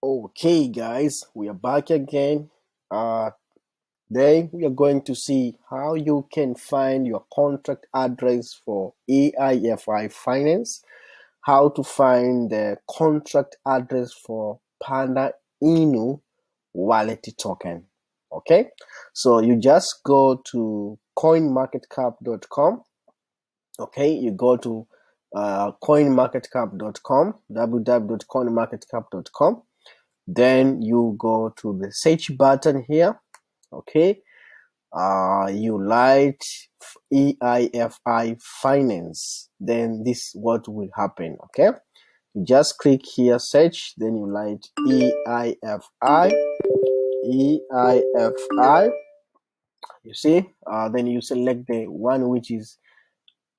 Okay guys, we are back again. Today we are going to see how you can find your contract address for EIFI Finance, how to find the contract address for Panda Inu wallet token. Okay, so you just go to coinmarketcap.com. okay, you go to coinmarketcap.com, www.coinmarketcap.com. Then you go to the search button here. Okay, you write EIFI Finance, then this what will happen. Okay, you just click here, search, then you write EIFI, you see, then you select the one which is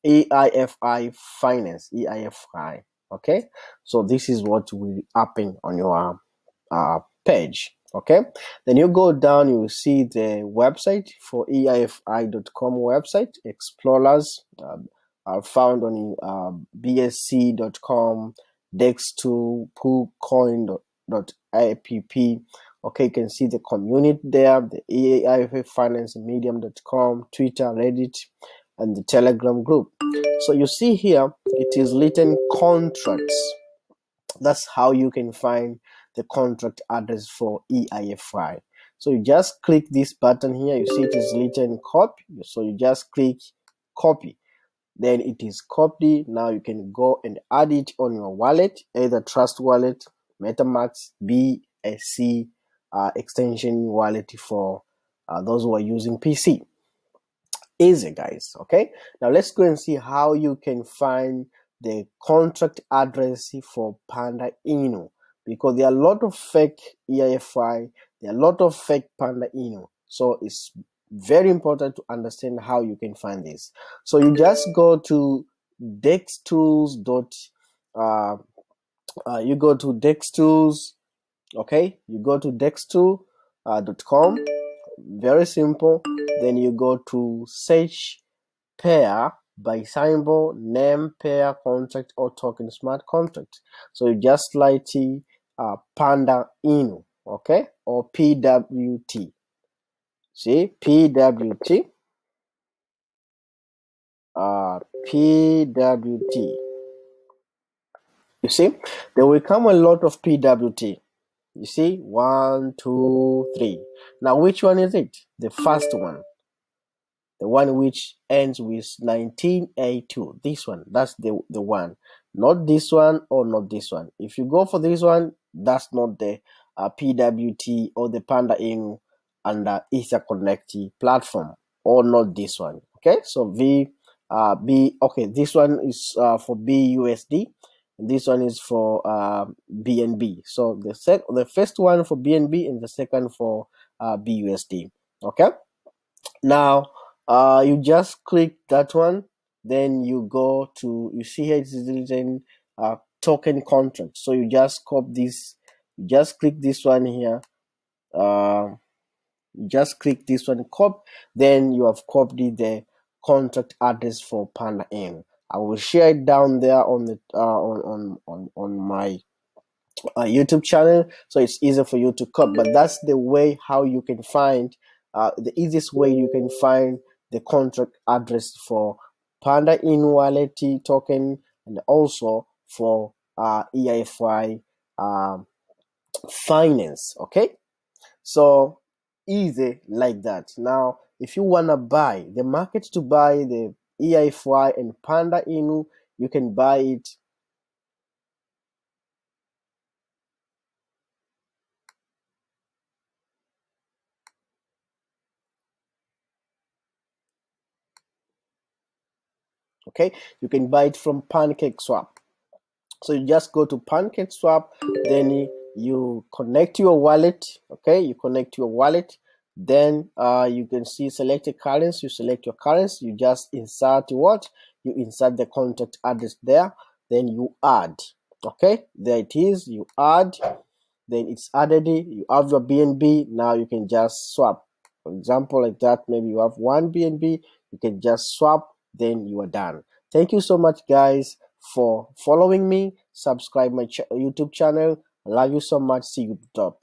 EIFI Finance, EIFI. Okay, so this is what will happen on your page. Okay, then you go down, you will see the website for eifi.com website. Explorers are found on bsc.com, dextools.com, coin.app. okay, you can see the community there, the eifi finance, medium.com, Twitter, Reddit, and the Telegram group. So you see here it is written contracts. That's how you can find the contract address for EIFI. So you just click this button here, you see it is written copy, so you just click copy, then it is copied. Now you can go and add it on your wallet, either Trust Wallet, MetaMask, BSC extension wallet for those who are using PC. Easy guys. Okay, now let's go and see how you can find the contract address for Panda Inu, because there are a lot of fake EIFI, there are a lot of fake Panda Inu. So it's very important to understand how you can find this. So you just go to dextools, okay, you go to dextools.com, very simple. Then you go to search pair by symbol, name, pair, contract, or token, smart contract. So you just like Panda Inu, okay, or PWT. See, PWT, PWT. You see, there will come a lot of PWT. You see, 1, 2, 3. Now, which one is it? The first one, the one which ends with 1982. This one, that's the one. Not this one or not this one. If you go for this one, that's not the PWT or the Panda Inu under EtherConnect platform, or not this one. Okay, so B. Okay, this one is for BUSD. This one is for BNB. So the first one for BNB and the second for BUSD. Okay, now you just click that one, then you go to, you see here it's written token contract. So you just copy this, you just click this one here, just click this one, copy, then you have copied the contract address for Panda Inu. I will share it down there on the on my YouTube channel, so it's easier for you to copy. But that's the way how you can find the easiest way you can find the contract address for Panda Inu wallet token, and also for EIFI Finance. Okay, so easy like that. Now, if you wanna buy the market to buy the EIFI and Panda Inu, you can buy it. Okay, you can buy it from Pancake Swap. So you just go to Pancake Swap, then you connect your wallet. Okay, you connect your wallet. Then you can see select a currency, you select your currency, you just insert what? You insert the contract address there, then you add. Okay, there it is, you add, then it's added, you have your BNB. Now you can just swap, for example, like that. Maybe you have 1 BNB, you can just swap, then you are done. Thank you so much guys for following me. Subscribe my YouTube channel. Love you so much. See you at the top.